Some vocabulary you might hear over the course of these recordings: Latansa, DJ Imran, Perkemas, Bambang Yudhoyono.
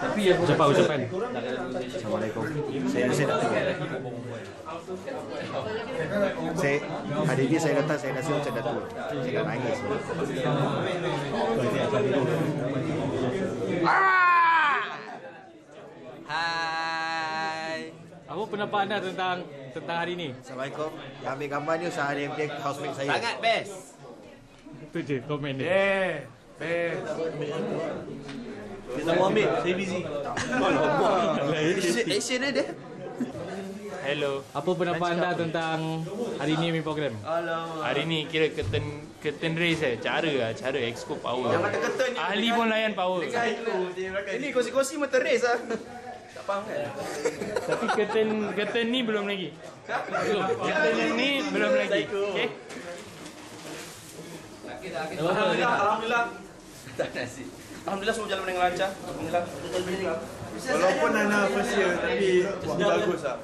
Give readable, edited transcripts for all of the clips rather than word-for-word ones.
Tapi ya ucapan. Assalamualaikum. Saya datang. Hari ini saya datang, saya rasa macam dah tua. Saya dah nangis. Hai. Apa pendapat anda tentang hari ini? Assalamualaikum. Yang ambil gambar ni usaha daripada housemate saya. Sangat best. Itu je komen dia. Best. Kita mau ambil, saya busy. Action ada. Hello. Apa pendapat anda tentang hari ni punya program? Hari ni kira curtain race cara exco power. Yang kata curtain ahli pun layan power. Ini kongsi-kongsi mata race ah. Tak faham kan? Tapi curtain ni belum lagi. Belum. Curtain ni belum lagi. Okey. Alhamdulillah. Tak nasi. Alhamdulillah semua berjalan dengan lancar. Alhamdulillah. Walaupun anak first year tapi bagus lah.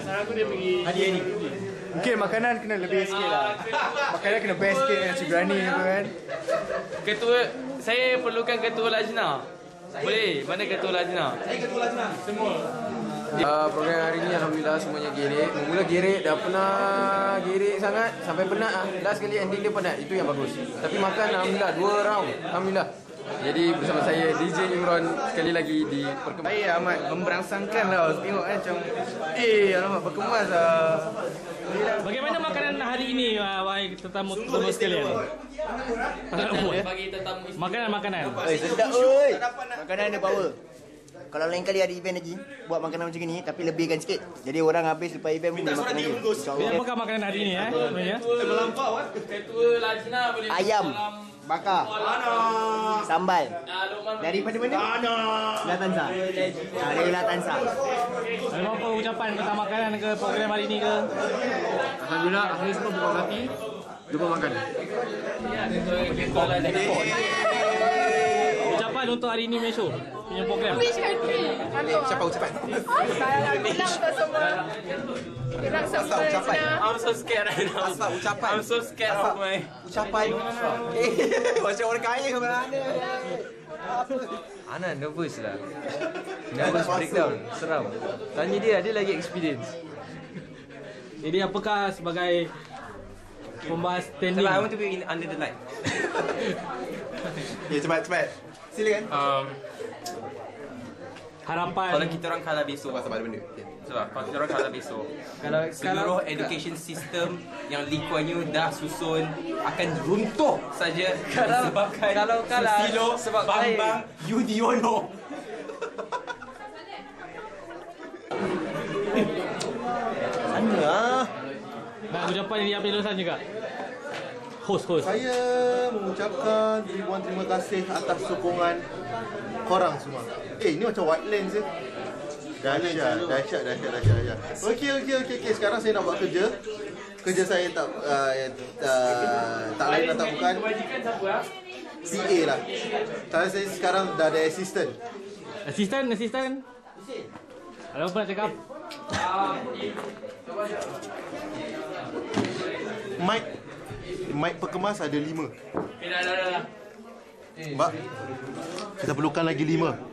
Saran aku dia pergi hadiah ni. Mungkin makanan kena lebih sikit lah. Makanan kena best sikit dengan si berani tu kan. Ketua, saya perlukan ketua lajnah. Boleh? Mana ketua lajnah? Saya ketua lajnah. Semua. Program hari ni alhamdulillah semuanya gerik. Mula gerik dah pernah gerik sangat sampai penat lah. Last kali ending dia penat. Itu yang bagus. Tapi makan alhamdulillah 2 round. Alhamdulillah. Jadi bersama saya DJ Imran sekali lagi di Perkemas. Saya amat memberangsangkan lah tengok kan macam alamak Perkemas lah. Bagaimana makanan hari ini wahai tetamu-tetamu sekalian? Makanan. Sedap oi. Makanan ada power. Kalau lain kali ada event lagi, buat makanan macam ni tapi lebihkan sikit. Jadi orang habis lepas event boleh makan lagi. Apakah makanan hari ni sebenarnya? Melampau kan. Ketua Lajna boleh ayam bakar, sambal, daripada mana? Latansa. Dari Latansa. Apa ucapan tentang makanan ke program hari ini ke? Alhamdulillah, akhirnya semua buka hati, jumpa makan. Ucapan untuk hari ini punya show, punya program. Siapa ucapan? Saya bilang untuk semua. I'm so scared right now. I'm so scared of my ucapan. Macam orang kaya ke mana ni? Anak nervous lah. Nervous breakdown, seram. Tanya dia, dia lagi experience. Jadi apakah sebagai pembahas standing? I want to be under the light. Ya cepat. Silakan. Harapan kalau kita orang kalah besok pasal benda. Sebab kalau kita orang kalah besok, kalau seluruh education system yang likuannya dah susun akan runtuh saja disebabkan kalau kalah sebab Bambang Yudhoyono. Sana. Nak ucapan yang diambil lulusan juga. Host. Saya mengucapkan ribuan terima kasih atas sokongan korang semua. Ini macam Whitelands je. Dahsyat. Okey. Sekarang saya nak buat kerja. Kerja saya tak lain dan tak bukan. PA lah. Saya sekarang dah ada assistant. Assistant. Kalau apa nak cakap? Mic Perkemas ada 5. Mbak, kita perlukan lagi 5.